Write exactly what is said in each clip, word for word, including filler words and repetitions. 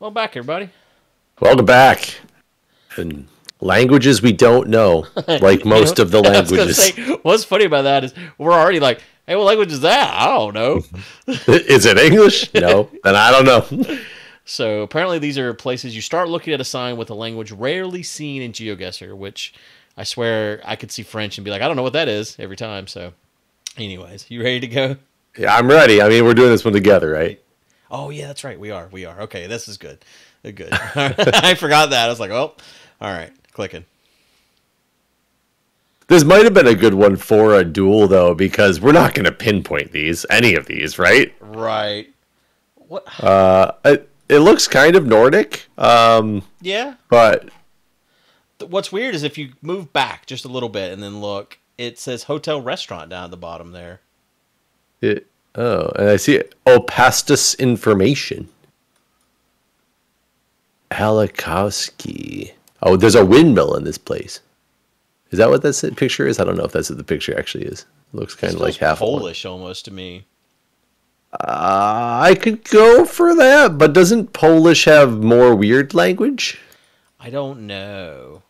Welcome back, everybody. Welcome back. And languages we don't know, like most know, of the languages. Say, what's funny about that is we're already like, hey, what language is that? I don't know. Is it English? No. Then I don't know. So apparently these are places you start looking at a sign with a language rarely seen in GeoGuessr, which I swear I could see French and be like, I don't know what that is every time. So anyways, you ready to go? Yeah, I'm ready. I mean, we're doing this one together, right? Oh, yeah, that's right. We are. We are. Okay, this is good. Good. I forgot that. I was like, oh, all right, clicking. This might have been a good one for a duel, though, because we're not going to pinpoint these, any of these, right? Right. What? Uh, it, it looks kind of Nordic. Um, yeah. But what's weird is if you move back just a little bit and then look, it says hotel restaurant down at the bottom there. It, oh, and I see it. Opastus information. Halakowski. Oh, there's a windmill in this place. Is that what that picture is? I don't know if that's what the picture actually is. It looks kind of like half Polish almost to me. Uh, I could go for that, but doesn't Polish have more weird language? I don't know.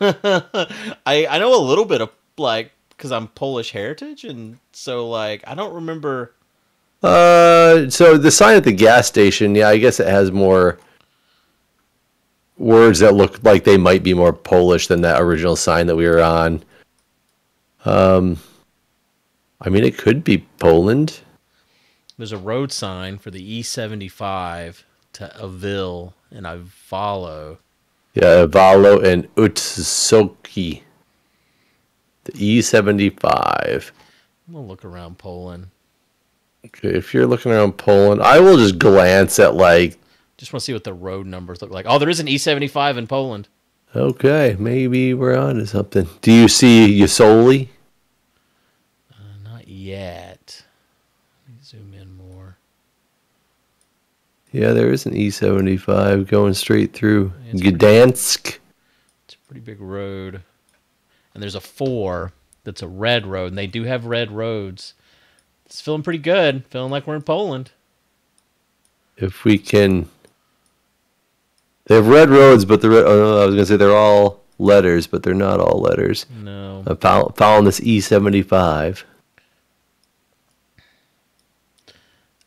I I know a little bit of, like, because I'm Polish heritage, and so, like, I don't remember. Uh, so the sign at the gas station, yeah, I guess it has more words that look like they might be more Polish than that original sign that we were on. Um, I mean, it could be Poland. There's a road sign for the E seventy-five to Avil and Ivalo. Yeah, Ivalo and Utsoki. The E seventy-five. I'm going to look around Poland. Okay, if you're looking around Poland, I will just glance at, like, just want to see what the road numbers look like. Oh, there is an E seventy-five in Poland. Okay, maybe we're on to something. Do you see Usoli? Uh, not yet. Let me zoom in more. Yeah, there is an E seventy-five going straight through it's Gdansk. Pretty, it's a pretty big road. And there's a four that's a red road, and they do have red roads. It's feeling pretty good. Feeling like we're in Poland. If we can... They have red roads, but the red, oh, no, I was going to say they're all letters, but they're not all letters. No. I'm following this E seventy-five.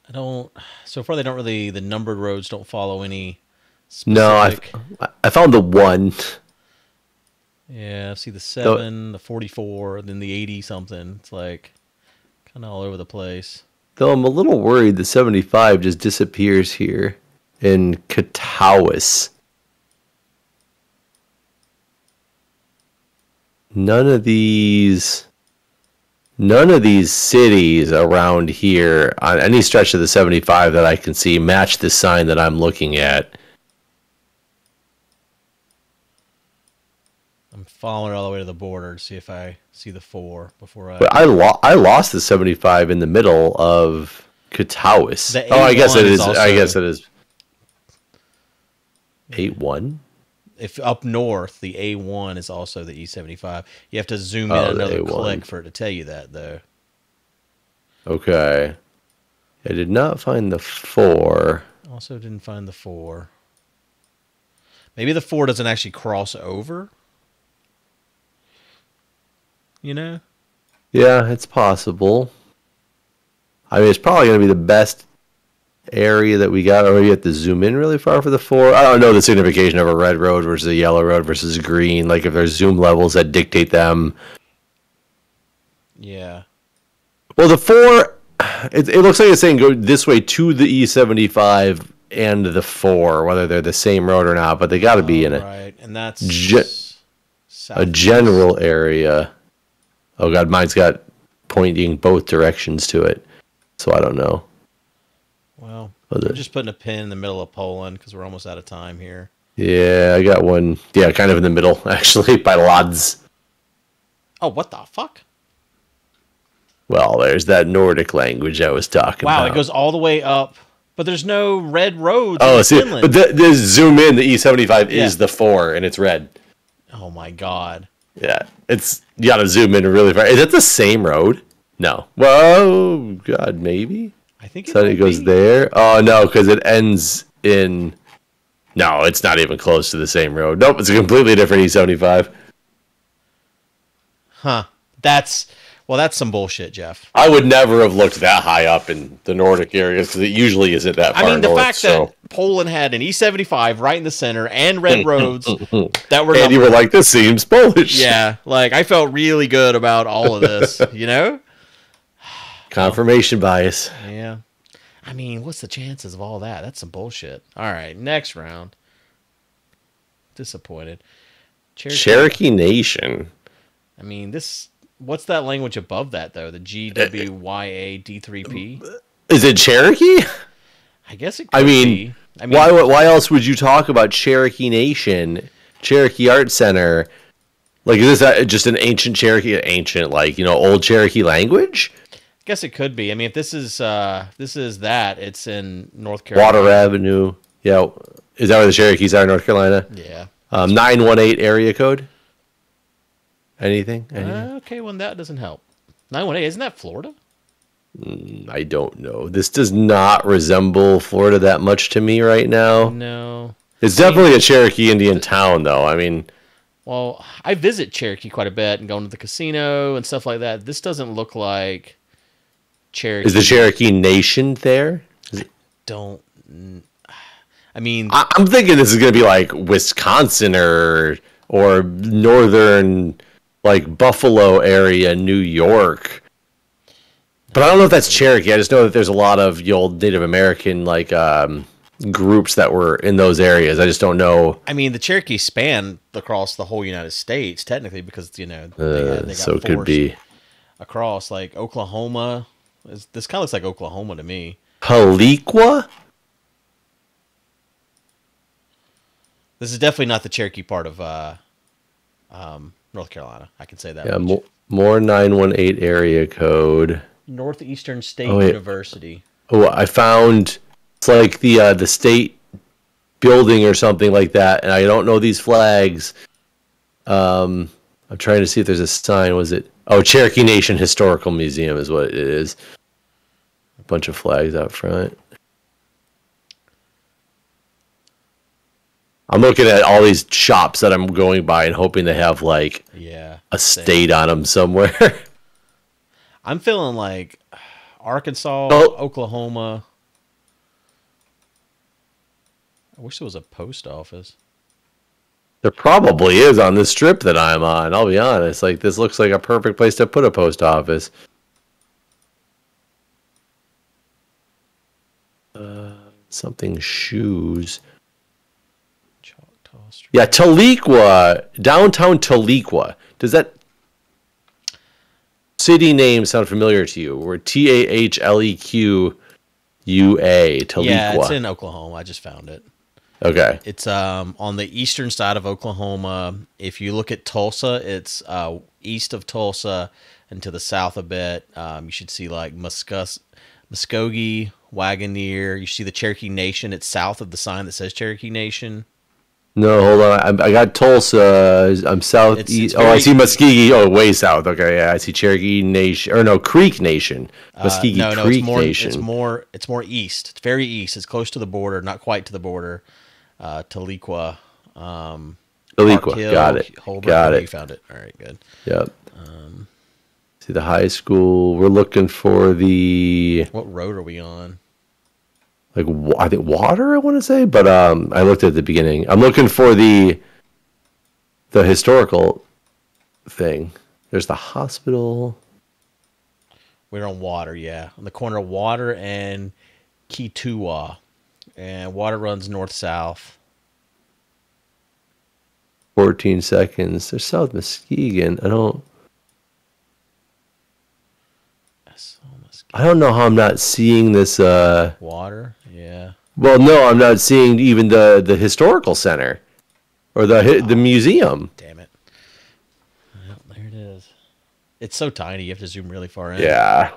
I don't... So far, they don't really... The numbered roads don't follow any specific... No, I, I found the one. Yeah, I see the seven, the, the forty-four, then the eighty-something. It's like kind of all over the place. Though I'm a little worried the seventy-five just disappears here in Katowice. None of these, none of these cities around here on any stretch of the seventy-five that I can see match the sign that I'm looking at. I'm following all the way to the border to see if I see the four before I... But I, lo I lost the seventy-five in the middle of Catawissa. Oh, I guess it is. is I guess it is. eight one? If up north, the A one is also the E seventy-five. You have to zoom in oh, another click for it to tell you that, though. Okay. I did not find the four. Also didn't find the four. Maybe the four doesn't actually cross over. You know? Yeah, it's possible. I mean, it's probably going to be the best area that we got. Or maybe you have to zoom in really far for the four. I don't know the signification of a red road versus a yellow road versus green. Like, if there's zoom levels that dictate them. Yeah. Well, the four, it, it looks like it's saying go this way to the E seventy-five and the four, whether they're the same road or not. But they got to oh, be in it. Right, and that's ge a general area. Oh, God, mine's got pointing both directions to it, so I don't know. Well, I'm just putting a pin in the middle of Poland because we're almost out of time here. Yeah, I got one. Yeah, kind of in the middle, actually, by Łódź. Oh, what the fuck? Well, there's that Nordic language I was talking wow, about. Wow, it goes all the way up, but there's no red roads oh, in see, Finland. But the, the zoom in, the E seventy-five yeah. is the four, and it's red. Oh, my God. Yeah, it's you gotta zoom in really far. Is that the same road? No. Well, God, maybe. I think so. It, it goes be. there. Oh no, because it ends in No, it's not even close to the same road. Nope, it's a completely different E seventy-five. Huh. That's, well, that's some bullshit, Jeff. I would never have looked that high up in the Nordic areas because it usually isn't that far north. I mean, the north, fact so. that Poland had an E seventy-five right in the center and red roads that were... And you were like, this seems Polish. Yeah, like, I felt really good about all of this, you know? Confirmation well, bias. Yeah. I mean, what's the chances of all that? That's some bullshit. All right, next round. Disappointed. Cherokee, Cherokee Nation. I mean, this. What's that language above that though? The G W Y A D three P. Is it Cherokee? I guess it. Could I mean, be. I mean, why? Why else would you talk about Cherokee Nation, Cherokee Art Center? Like, is this just an ancient Cherokee, ancient like you know old Cherokee language? Guess it could be. I mean, if this is uh this is that, it's in North Carolina. Water Avenue. Yeah. Is that where the Cherokees are in North Carolina? Yeah. Um nine one eight area code. Anything? Anything? Uh, okay, well that doesn't help. nine one eight, isn't that Florida? Mm, I don't know. This does not resemble Florida that much to me right now. No. It's I mean, definitely a Cherokee Indian town though. I mean, well, I visit Cherokee quite a bit and going to the casino and stuff like that. This doesn't look like Cherokee. Is the Cherokee Nation there? Is it... I don't. I mean, I, I'm thinking this is going to be like Wisconsin or or northern, like Buffalo area, New York. But I don't know if that's Cherokee. I just know that there's a lot of you know, Native American like um, groups that were in those areas. I just don't know. I mean, the Cherokee spanned across the whole United States technically because you know they, uh, they got so it could be across like Oklahoma. This kind of looks like Oklahoma to me. Tahlequah? This is definitely not the Cherokee part of uh, um, North Carolina. I can say that. Yeah, mo more nine one eight area code. Northeastern State oh, University. Oh, I found it's like the uh, the state building or something like that, and I don't know these flags. Um, I'm trying to see if there's a sign. Was it? Oh, Cherokee Nation Historical Museum is what it is. A bunch of flags out front. I'm looking at all these shops that I'm going by and hoping they have like yeah, a state same. on them somewhere. I'm feeling like Arkansas, oh. Oklahoma. I wish there was a post office. There probably is on this strip that I'm on. I'll be honest. Like this looks like a perfect place to put a post office. Uh, something shoes. Choctaw Street. Yeah, Tahlequah, downtown Tahlequah. Does that city name sound familiar to you? Or T A H L E Q U A. Tahlequah. Yeah, it's in Oklahoma. I just found it. Okay. It's um on the eastern side of Oklahoma. If you look at Tulsa, it's uh east of Tulsa and to the south a bit. Um you should see like Muskus Muskogee, Wagoner. You see the Cherokee Nation. It's south of the sign that says Cherokee Nation. No, hold on. I, I got Tulsa. I'm south it's, east. It's oh, I see Muskogee. Oh, way south. Okay, yeah. I see Cherokee Nation or no, Creek Nation. Muskogee uh, no, Creek no, it's more, Nation. It's more it's more east. It's very east. It's close to the border, not quite to the border. Uh, Tahlequah, um, Tahlequah, Hill, got it, Holbrook, got it. You found it. All right, good. Yep. Um, see the high school. We're looking for the. What road are we on? Like I think water. I want to say, but um, I looked at the beginning. I'm looking for the. The historical, thing. There's the hospital. We're on water, yeah, on the corner of water and Kituwa. And water runs north-south. fourteen seconds. They're south Muskegon. I don't... I don't know how I'm not seeing this... Uh, water? Yeah. Well, no, I'm not seeing even the, the historical center. Or the, oh, the museum. Damn it. Well, there it is. It's so tiny, you have to zoom really far in. Yeah.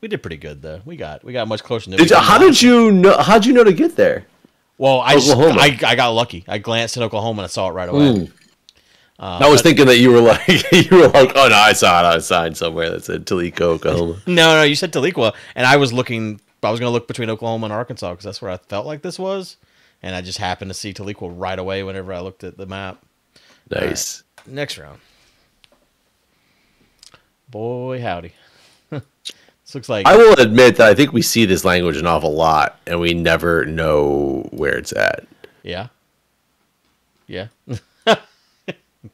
We did pretty good though. We got we got much closer. Than did, how did you know? How'd you know to get there? Well, I just, I I got lucky. I glanced at Oklahoma and I saw it right away. Mm. Uh, I was but, thinking that you were like you were like, oh no, I saw it on a sign somewhere that said Tahlequah, Oklahoma. no, no, you said Tahlequah, and I was looking. I was going to look between Oklahoma and Arkansas because that's where I felt like this was. and I just happened to see Tahlequah right away whenever I looked at the map. Nice. Right, next round. Boy, howdy. This looks like... I will admit that I think we see this language an awful lot, and we never know where it's at. Yeah. Yeah.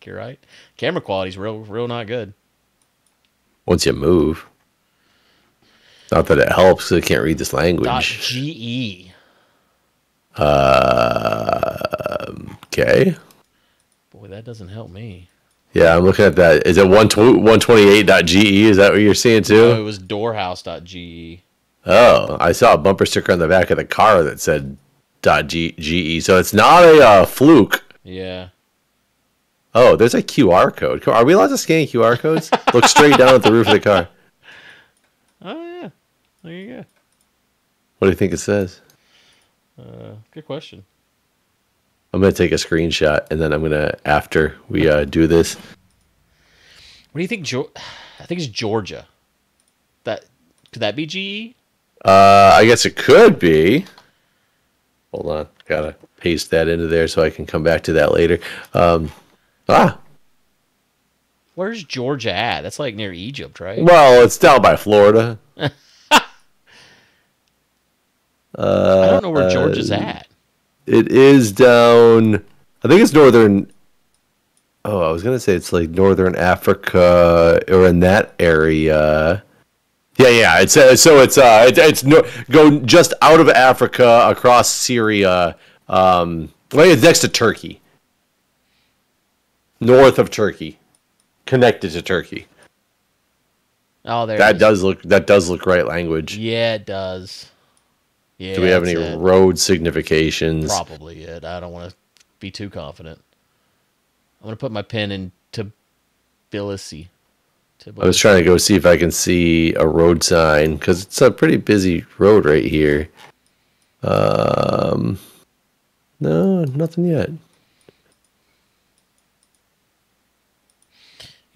You're right. Camera quality's real, real not good. Once you move. Not that it helps, because I can't read this language. .ge. Uh, okay. Boy, that doesn't help me. Yeah, I'm looking at that. Is it one twenty-eight dot G E? Is that what you're seeing too? No, it was doorhouse dot G E. Oh, I saw a bumper sticker on the back of the car that said .ge. So it's not a uh, fluke. Yeah. Oh, there's a Q R code. Are we allowed to scan Q R codes? Look straight down at the roof of the car. Oh, yeah. There you go. What do you think it says? Uh, good question. I'm going to take a screenshot, and then I'm going to, after we uh, do this. What do you think? Jo I think it's Georgia. That Could that be G E? Uh, I guess it could be. Hold on. Got to paste that into there so I can come back to that later. Um, ah. Where's Georgia at? That's like near Egypt, right? Well, it's down by Florida. uh, I don't know where uh, Georgia's at. It is down, I think it's northern, oh, I was going to say it's like northern Africa or in that area. Yeah, yeah, it's uh, so it's, uh, it, it's no, go just out of Africa, across Syria, um, right, it's next to Turkey, north of Turkey, connected to Turkey. Oh, there that does look, that does look right language. Yeah, it does. Yeah, do we have any it. road significations? Probably it. I don't want to be too confident. I'm going to put my pen in Tbilisi. Tbilisi. I was trying to go see if I can see a road sign, because it's a pretty busy road right here. Um, no, nothing yet. You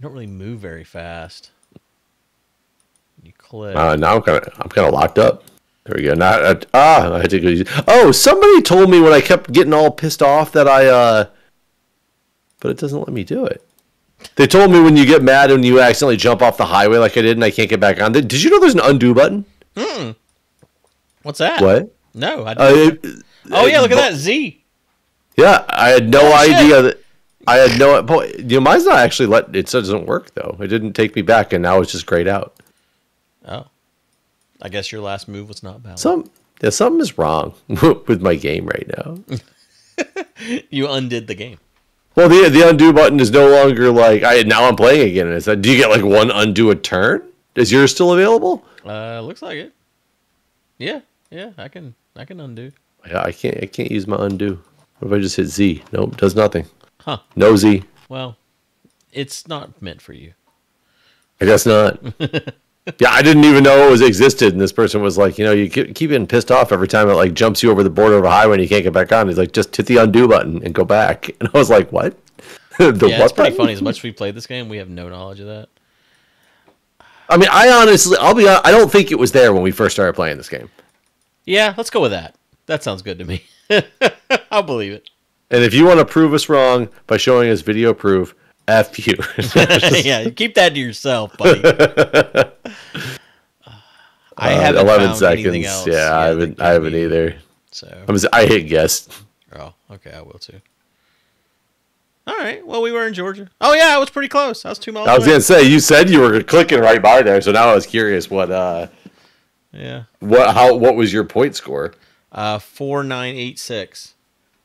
don't really move very fast. You click. Uh, now I'm kind of I'm kind of locked up. There we go. Not uh, ah. I had to go use, oh, somebody told me when I kept getting all pissed off that I. Uh, but it doesn't let me do it. They told me when you get mad and you accidentally jump off the highway like I did and I can't get back on. Did you know there's an undo button? Mm. What's that? What? No. I didn't. Uh, it, oh yeah, look at that Z. Yeah, I had no oh, idea shit. that. I had no. Boy, you know, mine's not actually let. It doesn't work though. It didn't take me back, and now it's just grayed out. Oh. I guess your last move was not valid. Some, yeah, something is wrong with my game right now. You undid the game. Well, the the undo button is no longer like I now I'm playing again. And it's like, do you get like one undo a turn? Is yours still available? Uh, looks like it. Yeah, yeah, I can I can undo. Yeah, I can't I can't use my undo. What if I just hit Z? Nope, does nothing. Huh? No Z. Well, it's not meant for you. I guess not. Yeah, I didn't even know it was existed, and this person was like, you know, you keep getting pissed off every time it like jumps you over the border of a highway and you can't get back on. He's like, just hit the undo button and go back. And I was like, what? the yeah, it's pretty funny. As much as we played this game, we have no knowledge of that. I mean, I honestly, I'll be honest, I don't think it was there when we first started playing this game. Yeah, let's go with that. That sounds good to me. I'll believe it. And if you want to prove us wrong by showing us video proof, F you. Yeah, keep that to yourself, buddy. uh, I haven't eleven found seconds. Anything else. Yeah, yeah I haven't. I haven't either. So I'm, I hit guess. Oh, okay, I will too. All right. Well, we were in Georgia. Oh yeah, I was pretty close. I was two miles. I was away. gonna say you said you were clicking right by there, so now I was curious what. Uh, yeah. What? How? What was your point score? Uh, four nine eight six.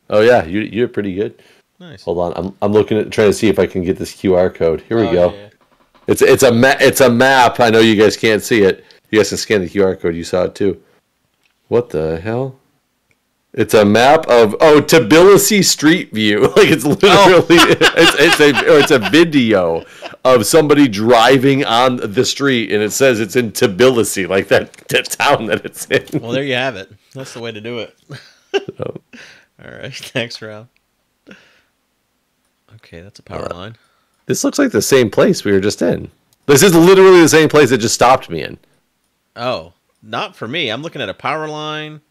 Oh yeah, you you're pretty good. Nice. Hold on, I'm I'm looking at trying to see if I can get this Q R code. Here we oh, go. Yeah, yeah. It's it's a ma it's a map. I know you guys can't see it. You guys can scan the Q R code. You saw it too. What the hell? It's a map of oh Tbilisi Street View. Like it's literally oh. it's, it's a it's a video of somebody driving on the street, and it says it's in Tbilisi, like that, that town that it's in. Well, there you have it. That's the way to do it. So. All right, next round. Okay, that's a power uh, line. This looks like the same place we were just in. This is literally the same place it just stopped me in. Oh, not for me. I'm looking at a power line.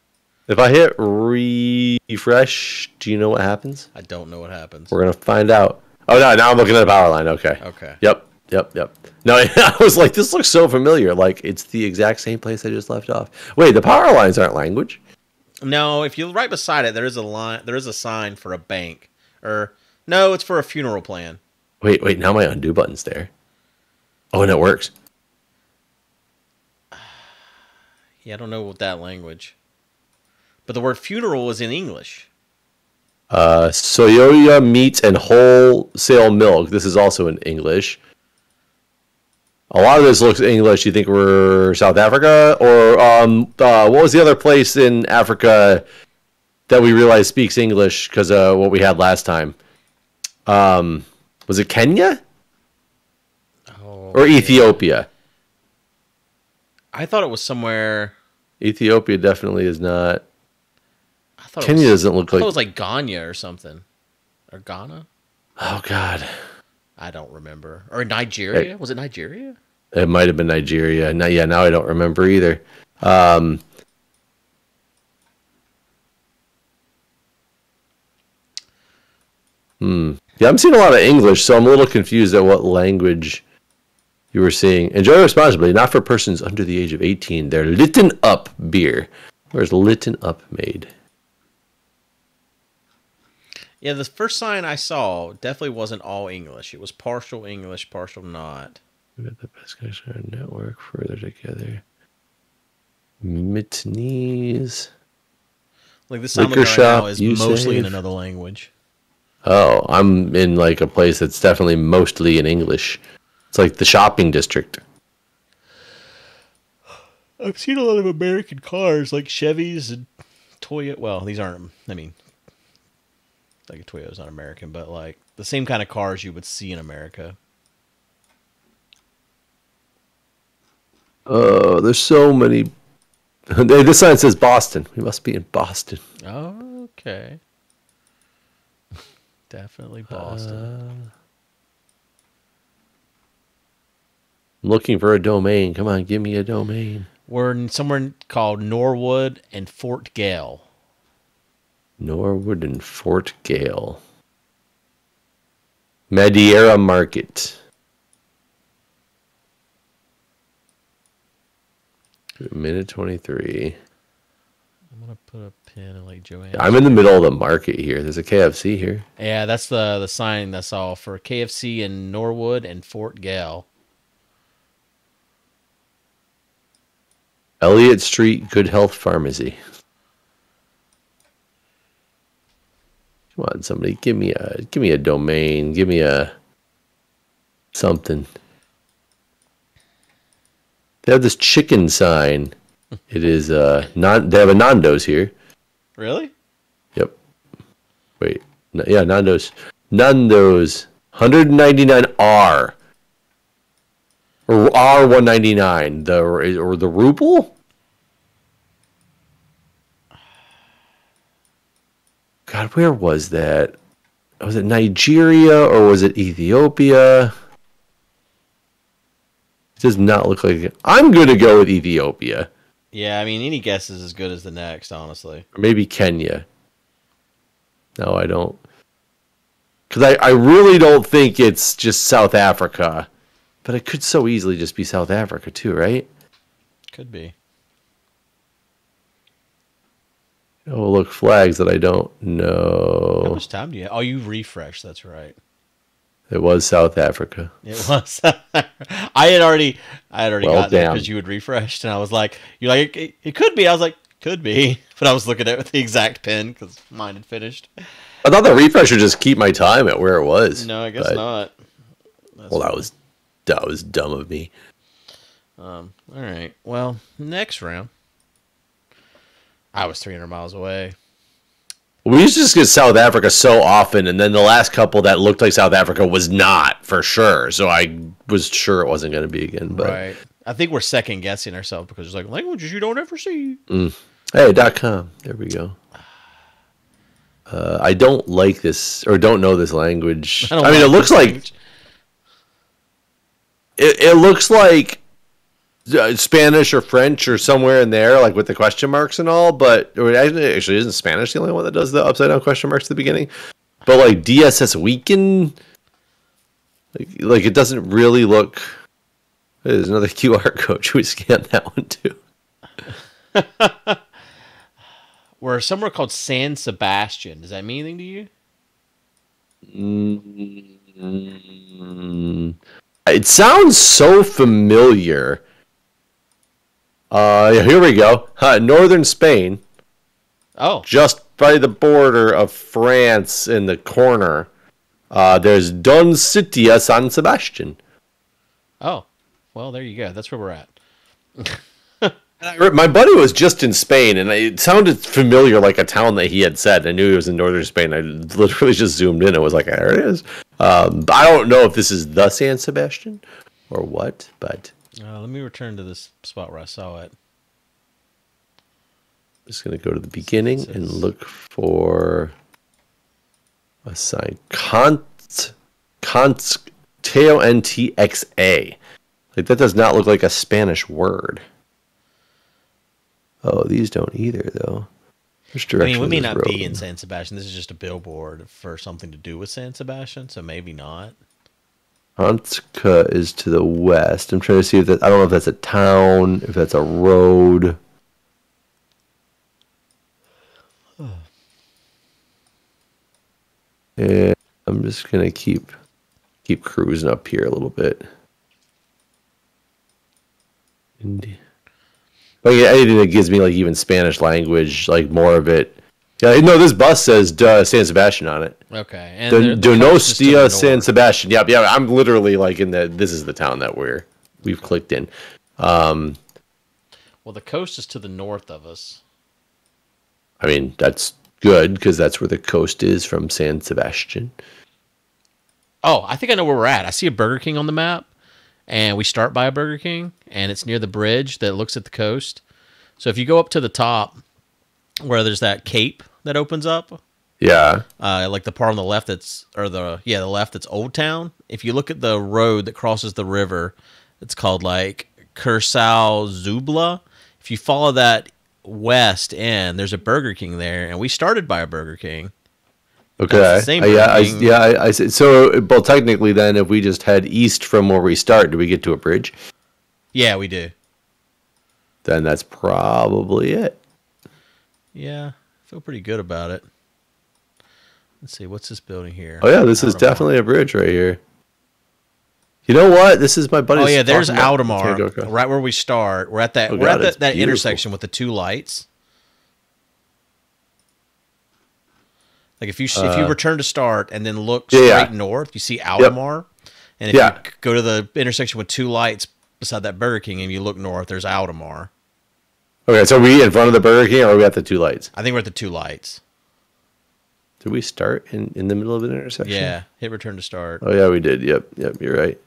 If I hit refresh, do you know what happens? I don't know what happens. We're going to find out. Oh, no, now I'm looking at the power line. Okay. Okay. Yep, yep, yep. No, I was like, this looks so familiar. Like, it's the exact same place I just left off. Wait, the power lines aren't language. No, if you're right beside it, there is a line. There is a sign for a bank. Or, no, it's for a funeral plan. Wait, wait, now my undo button's there. Oh, and it works. Yeah, I don't know what that language. But the word funeral is in English. Uh, Soya meat and wholesale milk. This is also in English. A lot of this looks English. You think we're South Africa? Or um, uh, what was the other place in Africa that we realized speaks English because of what we had last time? Um, was it Kenya? Oh, or man. Ethiopia? I thought it was somewhere... Ethiopia definitely is not... Kenya doesn't look like... I thought it was like Ghana or something. Or Ghana? Oh, God. I don't remember. Or Nigeria? It, was it Nigeria? It might have been Nigeria. Now, yeah, now I don't remember either. Um, hmm. Yeah, I'm seeing a lot of English, so I'm a little confused at what language you were seeing. Enjoy responsibly, not for persons under the age of eighteen. They're litten up beer. Where's litten up made? Yeah, the first sign I saw definitely wasn't all English. It was partial English, partial not. We got the best connection on our network further together. Mitneys. Like this sign right now is mostly in another language. Oh, I'm in like a place that's definitely mostly in English. It's like the shopping district. I've seen a lot of American cars like Chevys and Toyota. Well, these aren't, I mean... Like a Toyota's not American, but like the same kind of cars you would see in America. Oh, there's so many. This sign says Boston. We must be in Boston. Oh, okay. Definitely Boston. Uh, I'm looking for a domain. Come on, give me a domain. We're in somewhere called Norwood and Fort Gale. Norwood and Fort Gale. Madeira Market. Minute twenty-three. I'm going to put a pin in like Joanne. I'm in the middle of the market here. There's a K F C here. Yeah, that's the, the sign that's all for K F C in Norwood and Fort Gale. Elliott Street Good Health Pharmacy. Come on, somebody, give me a give me a domain, give me a something. They have this chicken sign. It is uh non. They have a Nando's here. Really? Yep. Wait, no, yeah, Nando's. Nando's one ninety-nine R or R one ninety-nine. The or the ruble. God, where was that? Was it Nigeria or was it Ethiopia? It does not look like it. I'm going to go with Ethiopia. Yeah, I mean, any guess is as good as the next, honestly. Or maybe Kenya. No, I don't. Because I, I really don't think it's just South Africa. But it could so easily just be South Africa too, right? Could be. Oh, look, flags that I don't know. How much time do you have? Oh, you refreshed. That's right. It was South Africa. It was. I had already, I had already well, gotten damn. There because you had refreshed, and I was like, "You're like, it, it could be." I was like, "Could be," but I was looking at it with the exact pin because mine had finished. I thought the refresh would just keep my time at where it was. No, I guess but... not. That's well, funny. that was that was dumb of me. Um. All right. Well, next round. I was three hundred miles away. We used to just get South Africa so often, and then the last couple that looked like South Africa was not, for sure. So I was sure it wasn't going to be again. But. Right. I think we're second-guessing ourselves because it's like, languages you don't ever see. Mm. Hey, dot com. There we go. Uh, I don't like this, or don't know this language. I, I mean, like it looks language. like... It, it looks like Spanish or French or somewhere in there, like with the question marks and all. But actually, actually isn't Spanish the only one that does the upside down question marks at the beginning? But like D S S Weekend, like, like it doesn't really look. There's another Q R code. Should we scan that one too? We're somewhere called San Sebastian. Does that mean anything to you? Mm-hmm. It sounds so familiar. Uh, here we go. Uh, Northern Spain. Oh. Just by the border of France in the corner. Uh, there's Donostia, San Sebastian. Oh. Well, there you go. That's where we're at. I, my buddy was just in Spain, and it sounded familiar, like a town that he had said. I knew he was in northern Spain. I literally just zoomed in and was like, there it is. Um, I don't know if this is the San Sebastian or what, but... Uh, let me return to this spot where I saw it. I'm just going to go to the beginning Six. and look for a sign. Cont, cont, T O N T X A. Like, that does not look like a Spanish word. Oh, these don't either, though. Which direction I mean, we may not road? be in San Sebastian. This is just a billboard for something to do with San Sebastian, so maybe not. Hanska is to the west. I'm trying to see if that... I don't know if that's a town, if that's a road. Oh. And I'm just going to keep keep cruising up here a little bit. India. Like anything that gives me like even Spanish language, like more of it. Yeah, no, this bus says Duh, San Sebastian on it. Okay, and the, Donostia, San Sebastian. Yeah, yeah. I'm literally like in the. This is the town that we're we've clicked in. Um, well, the coast is to the north of us. I mean, that's good because that's where the coast is from San Sebastian. Oh, I think I know where we're at. I see a Burger King on the map. And we start by a Burger King, and it's near the bridge that looks at the coast. So if you go up to the top, where there's that cape that opens up, yeah, uh, like the part on the left that's or the yeah the left that's Old Town. If you look at the road that crosses the river, it's called like Kursaal Zubla. If you follow that west end, there's a Burger King there, and we started by a Burger King. Okay. Same uh, yeah, I, yeah. I, I see. So, well, technically, then, if we just head east from where we start, do we get to a bridge? Yeah, we do. Then that's probably it. Yeah, I feel pretty good about it. Let's see, what's this building here? Oh yeah, this is definitely a bridge right here. You know what? This is my buddy's. Oh yeah, there's Audemars, okay. Right where we start. We're at that. Oh, we're God, at the, that beautiful. intersection with the two lights. Like if you uh, if you return to start and then look straight yeah, yeah. north, you see Altamar, yep. and if yeah. you go to the intersection with two lights beside that Burger King and you look north, there's Altamar. Okay, so are we in front of the Burger King or are we at the two lights? I think we're at the two lights. Did we start in in the middle of an intersection? Yeah, hit return to start. Oh yeah, we did. Yep, yep, you're right.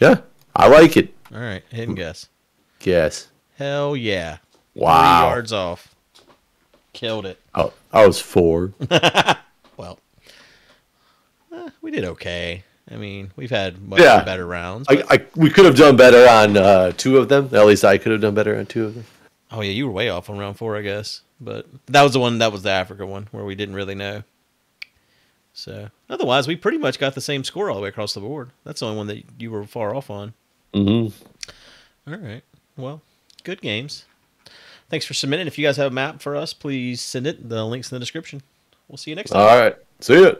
Yeah, I like it. All right, hit and guess. Guess. Hell yeah! Wow, three yards off. Killed it. Oh, I was four. Well, eh, we did okay. I mean, we've had much yeah. better rounds. I, I, we could have done better on uh, two of them. At least I could have done better on two of them. Oh, yeah, you were way off on round four, I guess. But that was the one, that was the Africa one, where we didn't really know. So, otherwise, we pretty much got the same score all the way across the board. That's the only one that you were far off on. Mm-hmm. All right. Well, good games. Thanks for submitting. If you guys have a map for us, please send it. The link's in the description. We'll see you next time. All right. See ya.